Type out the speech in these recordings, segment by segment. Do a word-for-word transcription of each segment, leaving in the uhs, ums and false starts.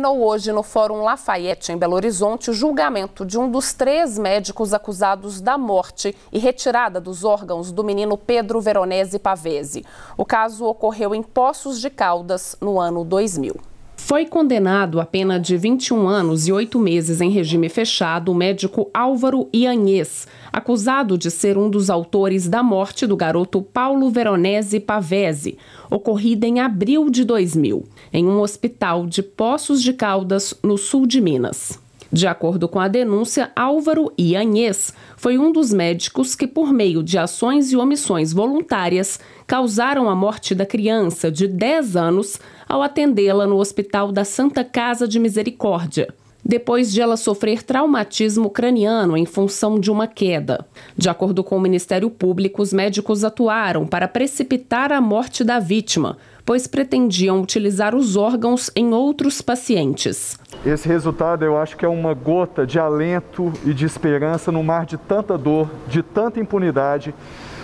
terminou hoje no Fórum Lafayette, em Belo Horizonte, o julgamento de um dos três médicos acusados da morte e retirada dos órgãos do menino Pedro Veronese Pavesi. O caso ocorreu em Poços de Caldas, no ano dois mil. Foi condenado à pena de vinte e um anos e oito meses em regime fechado o médico Álvaro Ianhês, acusado de ser um dos autores da morte do garoto Paulo Veronese Pavesi, ocorrida em abril de dois mil, em um hospital de Poços de Caldas, no sul de Minas. De acordo com a denúncia, Álvaro Ianhês foi um dos médicos que, por meio de ações e omissões voluntárias, causaram a morte da criança de dez anos ao atendê-la no Hospital da Santa Casa de Misericórdia, depois de ela sofrer traumatismo craniano em função de uma queda. De acordo com o Ministério Público, os médicos atuaram para precipitar a morte da vítima, pois pretendiam utilizar os órgãos em outros pacientes. Esse resultado, eu acho que é uma gota de alento e de esperança no mar de tanta dor, de tanta impunidade,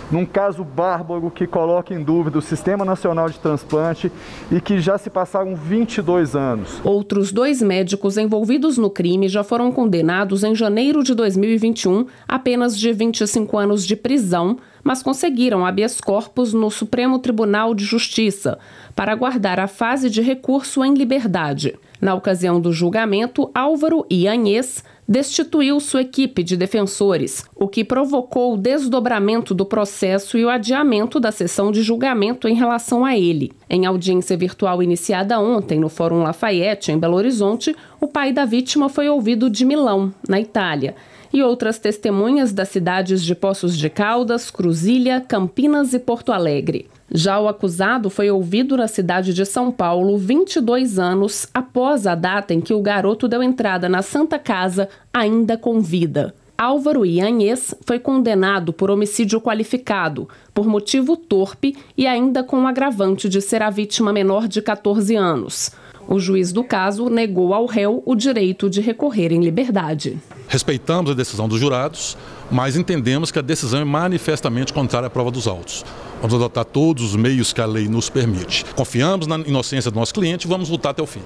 num caso bárbaro que coloca em dúvida o Sistema Nacional de Transplante e que já se passaram vinte e dois anos. Outros dois médicos envolvidos no crime já foram condenados em janeiro de dois mil e vinte e um a penas de vinte e cinco anos de prisão, mas conseguiram habeas corpus no Supremo Tribunal de Justiça para aguardar a fase de recurso em liberdade. Na ocasião do julgamento, Álvaro Ianhês destituiu sua equipe de defensores, o que provocou o desdobramento do processo e o adiamento da sessão de julgamento em relação a ele. Em audiência virtual iniciada ontem no Fórum Lafayette, em Belo Horizonte, o pai da vítima foi ouvido de Milão, na Itália, e outras testemunhas das cidades de Poços de Caldas, Cruzília, Campinas e Porto Alegre. Já o acusado foi ouvido na cidade de São Paulo vinte e dois anos após a data em que o garoto deu entrada na Santa Casa, ainda com vida. Álvaro Ianhês foi condenado por homicídio qualificado, por motivo torpe e ainda com o agravante de ser a vítima menor de quatorze anos. O juiz do caso negou ao réu o direito de recorrer em liberdade. Respeitamos a decisão dos jurados, mas entendemos que a decisão é manifestamente contrária à prova dos autos. Vamos adotar todos os meios que a lei nos permite. Confiamos na inocência do nosso cliente e vamos lutar até o fim.